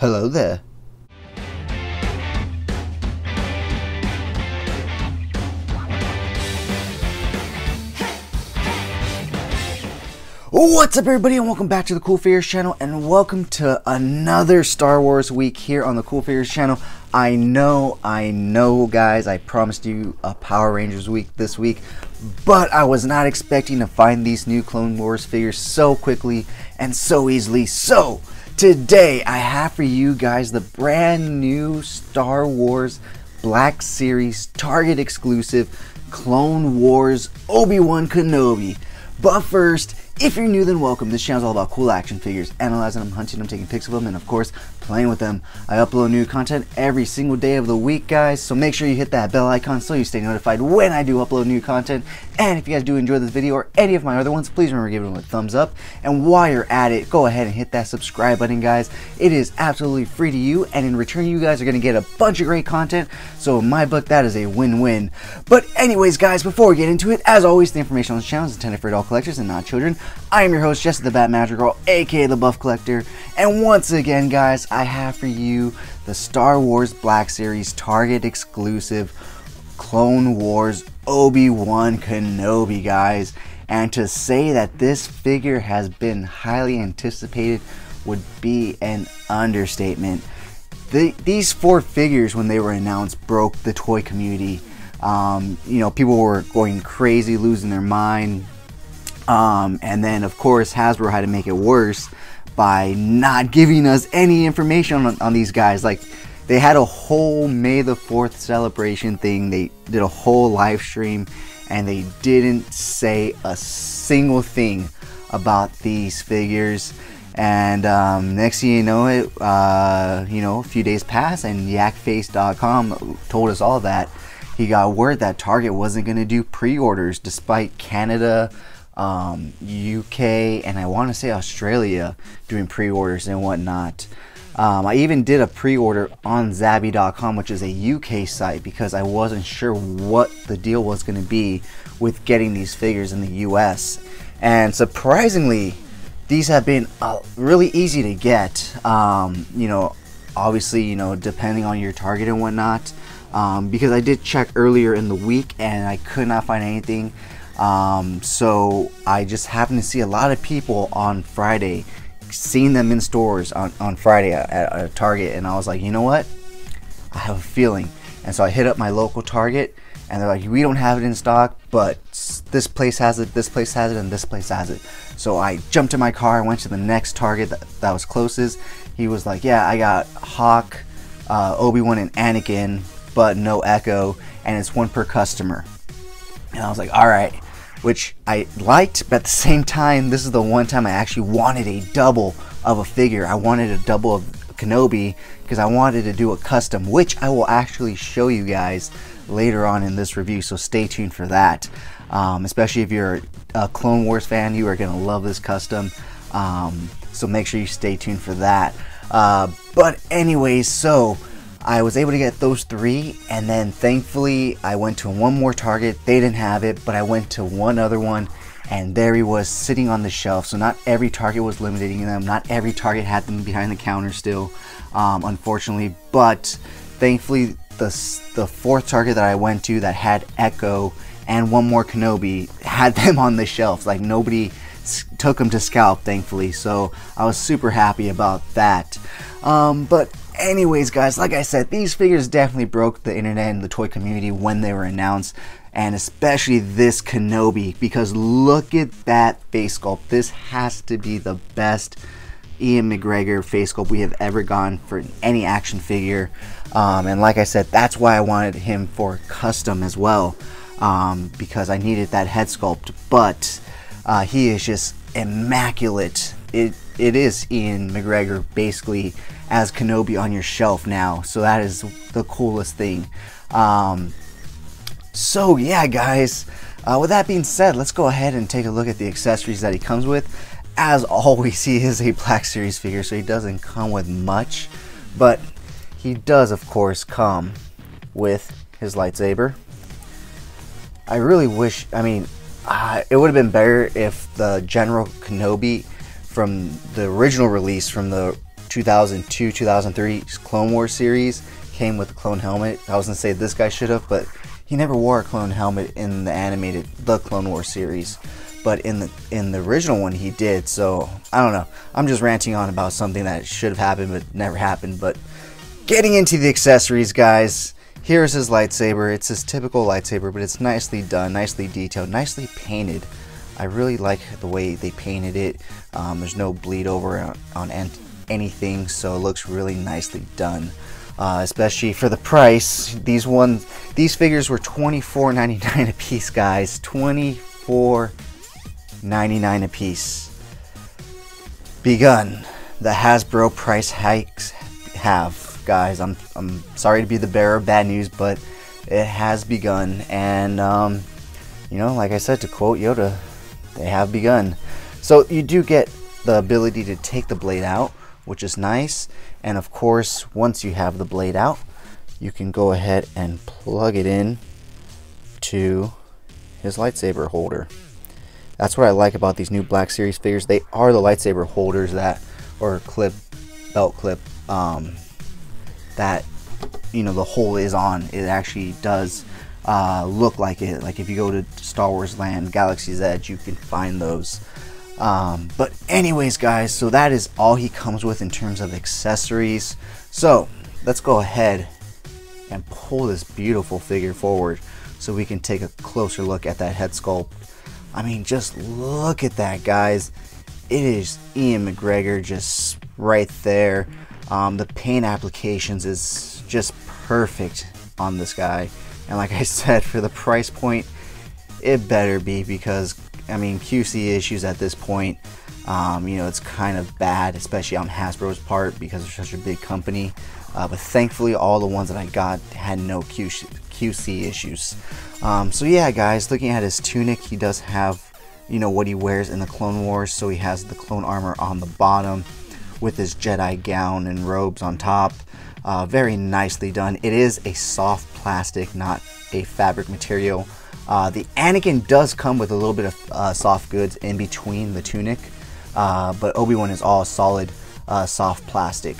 Hello there. What's up everybody and welcome back to the CoolFigurez channel and welcome to another Star Wars week here on the CoolFigurez channel. I know guys, I promised you a Power Rangers week this week, but I was not expecting to find these new Clone Wars figures so quickly and so easily. So today I have for you guys the brand new Star Wars Black Series Target exclusive Clone Wars Obi-Wan Kenobi. But first, if you're new, then welcome. This channel is all about cool action figures, analyzing them, hunting them, taking pics of them, and of course, playing with them. I upload new content every single day of the week, guys, so make sure you hit that bell icon so you stay notified when I do upload new content. And if you guys do enjoy this video or any of my other ones, please remember giving them a thumbs up. And while you're at it, go ahead and hit that subscribe button, guys. It is absolutely free to you, and in return, you guys are going to get a bunch of great content, so in my book, that is a win-win. But anyways, guys, before we get into it, as always, the information on this channel is intended for adult collectors and not children. I am your host, Jesse the Bat Magic Girl, aka the Buff Collector, and once again, guys, I have for you the Star Wars Black Series Target exclusive Clone Wars Obi-Wan Kenobi, guys. And to say that this figure has been highly anticipated would be an understatement. These four figures, when they were announced, broke the toy community. You know, people were going crazy, losing their mind. And then, of course, Hasbro had to make it worse by not giving us any information on these guys. Like, they had a whole May the 4th celebration thing. They did a whole live stream, and they didn't say a single thing about these figures. And next thing you know it, you know, a few days passed, and Yakface.com told us all that. He got word that Target wasn't going to do pre-orders despite Canada, UK, and I want to say Australia doing pre-orders and whatnot. I even did a pre-order on zabby.com, which is a UK site, because I wasn't sure what the deal was going to be with getting these figures in the US. And surprisingly, these have been really easy to get. You know, obviously, you know, depending on your Target and whatnot, because I did check earlier in the week and I could not find anything. So I just happened to see a lot of people on Friday, seeing them in stores on Friday at Target, and I was like, you know what, I have a feeling. And so I hit up my local Target, and they're like, we don't have it in stock, but this place has it, this place has it, and this place has it. So I jumped in my car and went to the next Target that was closest. He was like, yeah, I got Hawk, Obi-Wan, and Anakin, but no Echo, and it's one per customer. And I was like, all right. Which I liked, but at the same time, this is the one time I actually wanted a double of a figure. I wanted a double of Kenobi because I wanted to do a custom, which I will actually show you guys later on in this review, so stay tuned for that. Especially if you're a Clone Wars fan, you are going to love this custom, so make sure you stay tuned for that. But anyways, so I was able to get those three, and then thankfully I went to one more Target. They didn't have it, but I went to one other one, and there he was sitting on the shelf. So not every Target was limiting them, not every Target had them behind the counter still, unfortunately. But thankfully the fourth Target that I went to that had Echo and one more Kenobi had them on the shelf. Like, nobody took them to scalp, thankfully, so I was super happy about that. But anyways, guys, like I said, these figures definitely broke the internet and the toy community when they were announced, and especially this Kenobi, because look at that face sculpt. This has to be the best Ewan McGregor face sculpt we have ever gotten for any action figure. And like I said, that's why I wanted him for custom as well, because I needed that head sculpt. But he is just immaculate. It is Ewan McGregor basically as Kenobi on your shelf now, so that is the coolest thing. So yeah, guys, with that being said, let's go ahead and take a look at the accessories that he comes with. As always, he is a Black Series figure, so he doesn't come with much, but he does of course come with his lightsaber. I really wish, I mean, it would have been better if the General Kenobi from the original release from the 2002, 2003 Clone Wars series came with a clone helmet. I was gonna say this guy should have, but he never wore a clone helmet in the animated, the Clone Wars series. But in the original one he did, so I don't know. I'm just ranting on about something that should have happened but never happened. But getting into the accessories, guys, here's his lightsaber. It's his typical lightsaber, but it's nicely done, nicely detailed, nicely painted. I really like the way they painted it. There's no bleed over on anything, so it looks really nicely done. Especially for the price, these figures were $24.99 a piece, guys. $24.99 a piece. Begun. The Hasbro price hikes have, guys. I'm sorry to be the bearer of bad news, but it has begun. And you know, like I said, to quote Yoda, they have begun. So you do get the ability to take the blade out, which is nice. And of course, once you have the blade out, you can go ahead and plug it in to his lightsaber holder. That's what I like about these new Black Series figures. They are the lightsaber holders that, or clip, belt clip, that, you know, the hole is on. It actually does look like it. Like if you go to Star Wars Land, Galaxy's Edge, you can find those. But anyways, guys, so that is all he comes with in terms of accessories. So let's go ahead and pull this beautiful figure forward so we can take a closer look at that head sculpt. I mean, just look at that, guys. It is Ewan McGregor just right there. The paint applications is just perfect on this guy. And like I said, for the price point, it better be, because I mean, QC issues at this point, you know, it's kind of bad, especially on Hasbro's part, because they're such a big company. But thankfully, all the ones that I got had no QC issues. So yeah, guys, looking at his tunic, he does have, you know, what he wears in the Clone Wars. So he has the clone armor on the bottom with his Jedi gown and robes on top. Very nicely done. It is a soft plastic, not a fabric material. The Anakin does come with a little bit of soft goods in between the tunic, but Obi-Wan is all solid soft plastic.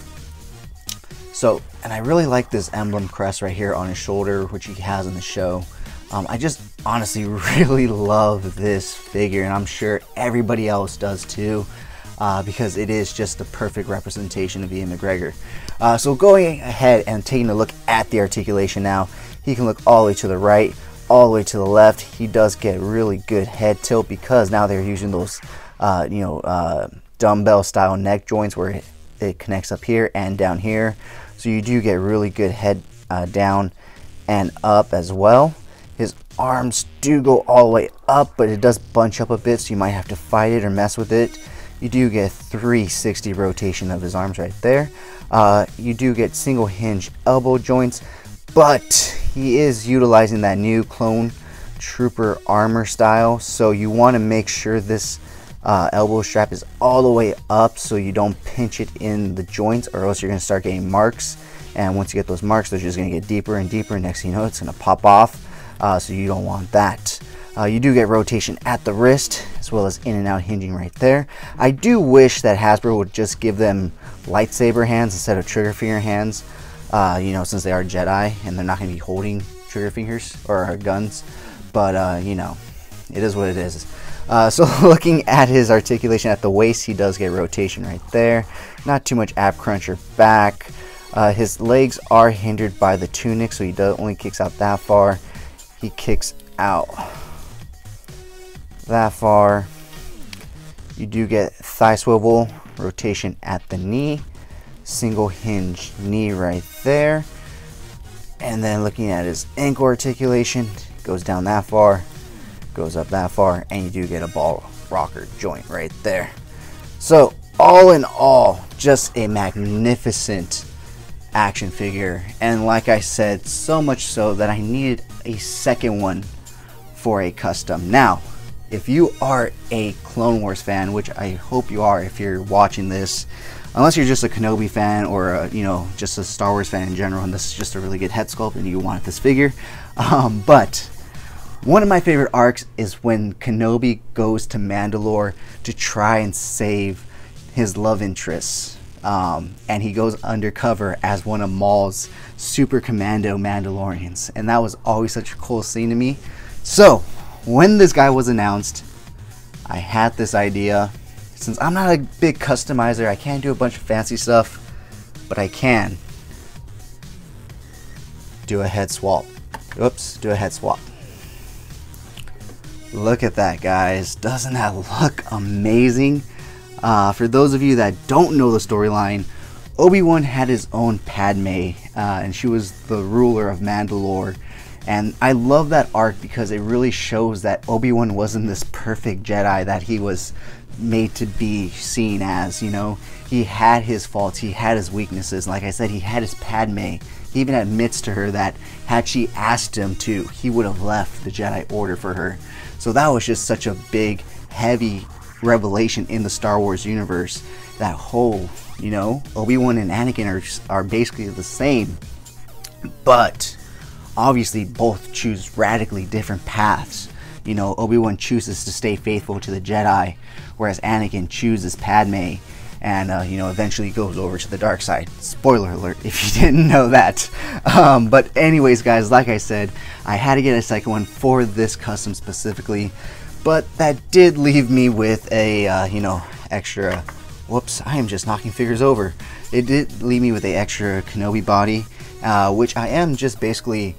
So, and I really like this emblem crest right here on his shoulder, which he has in the show. I just honestly really love this figure, and I'm sure everybody else does too, because it is just the perfect representation of Ewan McGregor. So going ahead and taking a look at the articulation now, he can look all the way to the right, all the way to the left. He does get really good head tilt because now they're using those you know, dumbbell style neck joints where it connects up here and down here, so you do get really good head down and up as well. His arms do go all the way up, but it does bunch up a bit, so you might have to fight it or mess with it. You do get 360 rotation of his arms right there. You do get single hinge elbow joints, but he is utilizing that new clone trooper armor style, so you want to make sure this elbow strap is all the way up so you don't pinch it in the joints, or else you're going to start getting marks, and once you get those marks, they're just going to get deeper and deeper, and next thing you know, it's going to pop off, so you don't want that. You do get rotation at the wrist as well as in and out hinging right there. I do wish that Hasbro would just give them lightsaber hands instead of trigger finger hands. You know, since they are Jedi and they're not going to be holding trigger fingers or guns, but you know, it is what it is. So looking at his articulation at the waist, he does get rotation right there, not too much ab crunch or back. His legs are hindered by the tunic, so he only kicks out that far. He kicks out that far. You do get thigh swivel, rotation at the knee, single hinge knee right there, and then looking at his ankle articulation, goes down that far, goes up that far, and you do get a ball rocker joint right there. So all in all, just a magnificent action figure, and like I said, so much so that I needed a second one for a custom. Now if you are a Clone Wars fan, which I hope you are if you're watching this, unless you're just a Kenobi fan or a, you know, just a Star Wars fan in general, and this is just a really good head sculpt and you want this figure. But one of my favorite arcs is when Kenobi goes to Mandalore to try and save his love interest, and he goes undercover as one of Maul's super commando Mandalorians, and that was always such a cool scene to me. So when this guy was announced, I had this idea. Since I'm not a big customizer, I can't do a bunch of fancy stuff, but I can do a head swap. Oops, do a head swap. Look at that, guys. Doesn't that look amazing? For those of you that don't know the storyline, Obi-Wan had his own Padme, and she was the ruler of Mandalore. And I love that arc because it really shows that Obi-Wan wasn't this perfect Jedi that he was made to be seen as, you know? He had his faults, he had his weaknesses. Like I said, he had his Padme. He even admits to her that had she asked him to, he would have left the Jedi Order for her. So that was just such a big, heavy revelation in the Star Wars universe. That whole, you know, Obi-Wan and Anakin are basically the same, but obviously both choose radically different paths. You know, Obi-Wan chooses to stay faithful to the Jedi, whereas Anakin chooses Padme and, you know, eventually goes over to the dark side. Spoiler alert if you didn't know that. But anyways, guys, like I said, I had to get a second one for this custom specifically, but that did leave me with a, you know, extra, whoops, I am just knocking figures over. It did leave me with an extra Kenobi body, which I am just basically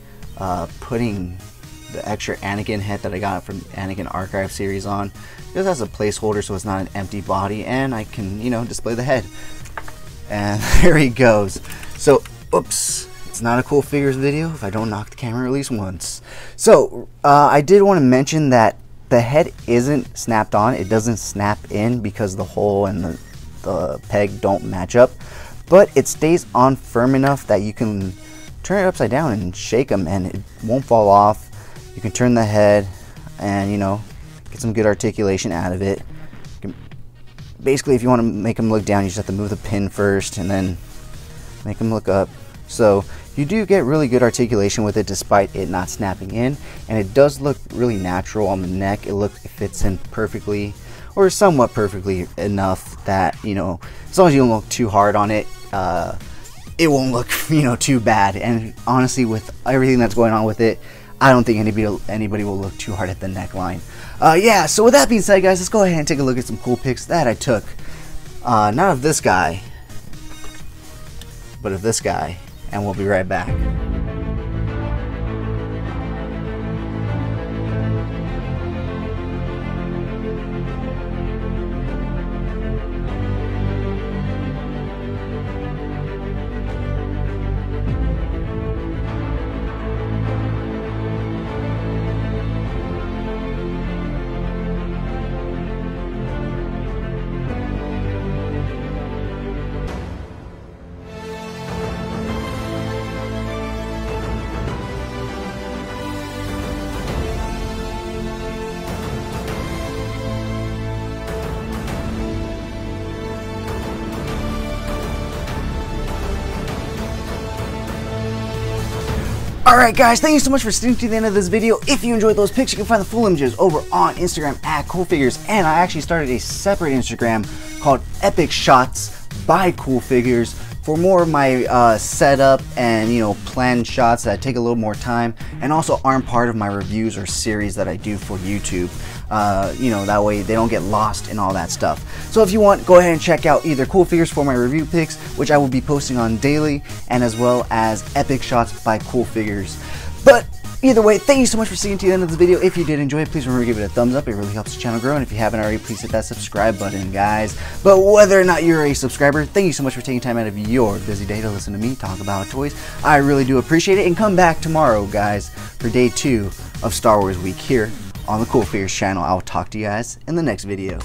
putting the extra Anakin head that I got from Anakin Archive series on. This has a placeholder so it's not an empty body, and I can, you know, display the head. And there he goes. So, oops, it's not a cool figures video if I don't knock the camera at least once. So, I did want to mention that the head isn't snapped on. It doesn't snap in because the hole and the peg don't match up, but it stays on firm enough that you can turn it upside down and shake them and it won't fall off. You can turn the head and, you know, get some good articulation out of it. Basically, if you want to make them look down, you just have to move the pin first and then make them look up. So you do get really good articulation with it despite it not snapping in, and it does look really natural on the neck. It fits in perfectly, or somewhat perfectly enough that, you know, as long as you don't look too hard on it, it won't look, you know, too bad. And honestly, with everything that's going on with it, I don't think anybody will look too hard at the neckline. Yeah, so with that being said, guys, let's go ahead and take a look at some cool pics that I took. Not of this guy, but of this guy, and we'll be right back. Alright guys, thank you so much for sticking to the end of this video. If you enjoyed those pics, you can find the full images over on Instagram at CoolFigurez, and I actually started a separate Instagram called Epic Shots by CoolFigurez for more of my setup and, you know, planned shots that take a little more time and also aren't part of my reviews or series that I do for YouTube. You know, that way they don't get lost and all that stuff. So if you want, go ahead and check out either CoolFigurez for my review picks, which I will be posting on daily, and as well as Epic Shots by CoolFigurez. But either way, thank you so much for sticking to the end of this video. If you did enjoy it, please remember to give it a thumbs up. It really helps the channel grow, and if you haven't already, please hit that subscribe button, guys. But whether or not you're a subscriber, thank you so much for taking time out of your busy day to listen to me talk about toys. I really do appreciate it, and come back tomorrow, guys, for day 2 of Star Wars Week here on the CoolFigurez channel. I'll talk to you guys in the next video.